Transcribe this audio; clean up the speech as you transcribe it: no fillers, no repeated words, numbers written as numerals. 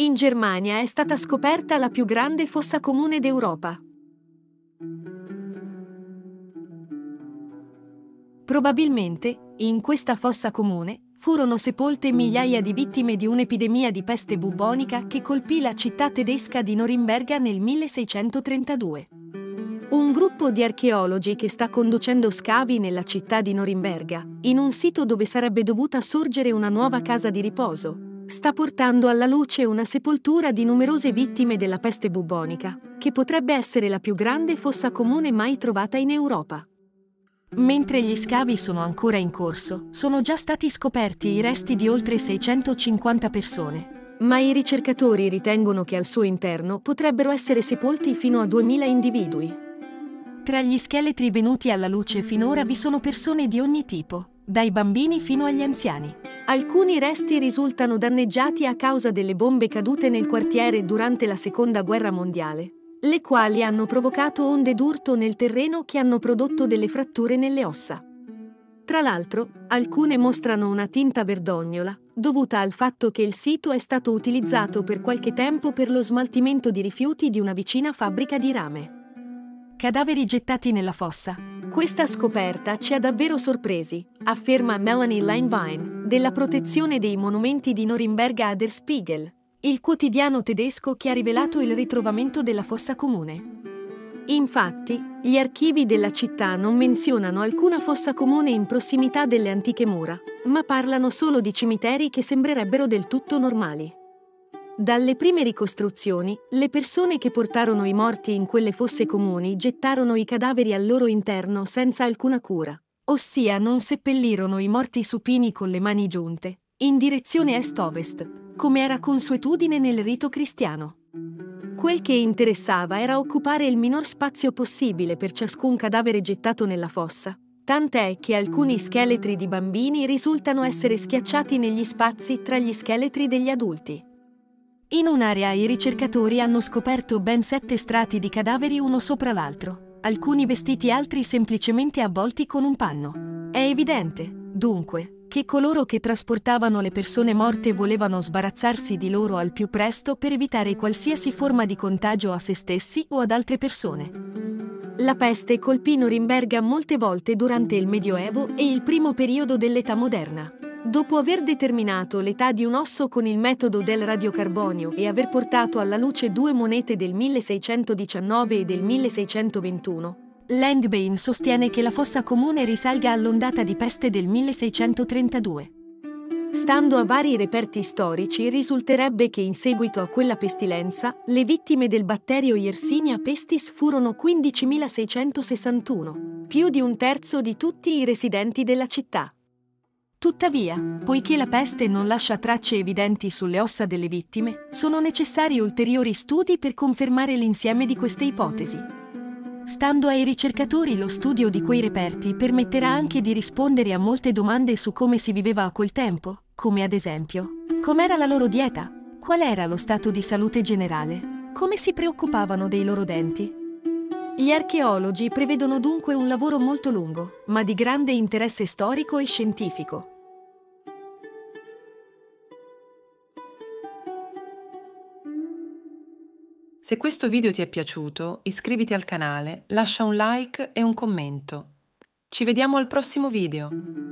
In Germania è stata scoperta la più grande fossa comune d'Europa. Probabilmente, in questa fossa comune, furono sepolte migliaia di vittime di un'epidemia di peste bubbonica che colpì la città tedesca di Norimberga nel 1632. Un gruppo di archeologi che sta conducendo scavi nella città di Norimberga, in un sito dove sarebbe dovuta sorgere una nuova casa di riposo, sta portando alla luce una sepoltura di numerose vittime della peste bubbonica, che potrebbe essere la più grande fossa comune mai trovata in Europa. Mentre gli scavi sono ancora in corso, sono già stati scoperti i resti di oltre 650 persone, ma i ricercatori ritengono che al suo interno potrebbero essere sepolti fino a 2000 individui. Tra gli scheletri venuti alla luce finora vi sono persone di ogni tipo, dai bambini fino agli anziani. Alcuni resti risultano danneggiati a causa delle bombe cadute nel quartiere durante la Seconda Guerra Mondiale, le quali hanno provocato onde d'urto nel terreno che hanno prodotto delle fratture nelle ossa. Tra l'altro, alcune mostrano una tinta verdognola, dovuta al fatto che il sito è stato utilizzato per qualche tempo per lo smaltimento di rifiuti di una vicina fabbrica di rame. Cadaveri gettati nella fossa. Questa scoperta ci ha davvero sorpresi, afferma Melanie Leinwein, della protezione dei monumenti di Norimberga a Der Spiegel, il quotidiano tedesco che ha rivelato il ritrovamento della fossa comune. Infatti, gli archivi della città non menzionano alcuna fossa comune in prossimità delle antiche mura, ma parlano solo di cimiteri che sembrerebbero del tutto normali. Dalle prime ricostruzioni, le persone che portarono i morti in quelle fosse comuni gettarono i cadaveri al loro interno senza alcuna cura, ossia non seppellirono i morti supini con le mani giunte, in direzione est-ovest, come era consuetudine nel rito cristiano. Quel che interessava era occupare il minor spazio possibile per ciascun cadavere gettato nella fossa, tant'è che alcuni scheletri di bambini risultano essere schiacciati negli spazi tra gli scheletri degli adulti. In un'area i ricercatori hanno scoperto ben 7 strati di cadaveri uno sopra l'altro, alcuni vestiti, altri semplicemente avvolti con un panno. È evidente, dunque, che coloro che trasportavano le persone morte volevano sbarazzarsi di loro al più presto per evitare qualsiasi forma di contagio a se stessi o ad altre persone. La peste colpì Norimberga molte volte durante il Medioevo e il primo periodo dell'età moderna. Dopo aver determinato l'età di un osso con il metodo del radiocarbonio e aver portato alla luce 2 monete del 1619 e del 1621, Langbein sostiene che la fossa comune risalga all'ondata di peste del 1632. Stando a vari reperti storici, risulterebbe che in seguito a quella pestilenza, le vittime del batterio Yersinia pestis furono 15.661, più di un terzo di tutti i residenti della città. Tuttavia, poiché la peste non lascia tracce evidenti sulle ossa delle vittime, sono necessari ulteriori studi per confermare l'insieme di queste ipotesi. Stando ai ricercatori, lo studio di quei reperti permetterà anche di rispondere a molte domande su come si viveva a quel tempo, come ad esempio, com'era la loro dieta, qual era lo stato di salute generale, come si preoccupavano dei loro denti. Gli archeologi prevedono dunque un lavoro molto lungo, ma di grande interesse storico e scientifico. Se questo video ti è piaciuto, iscriviti al canale, lascia un like e un commento. Ci vediamo al prossimo video!